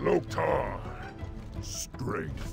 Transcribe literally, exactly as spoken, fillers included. Loktar. Strength.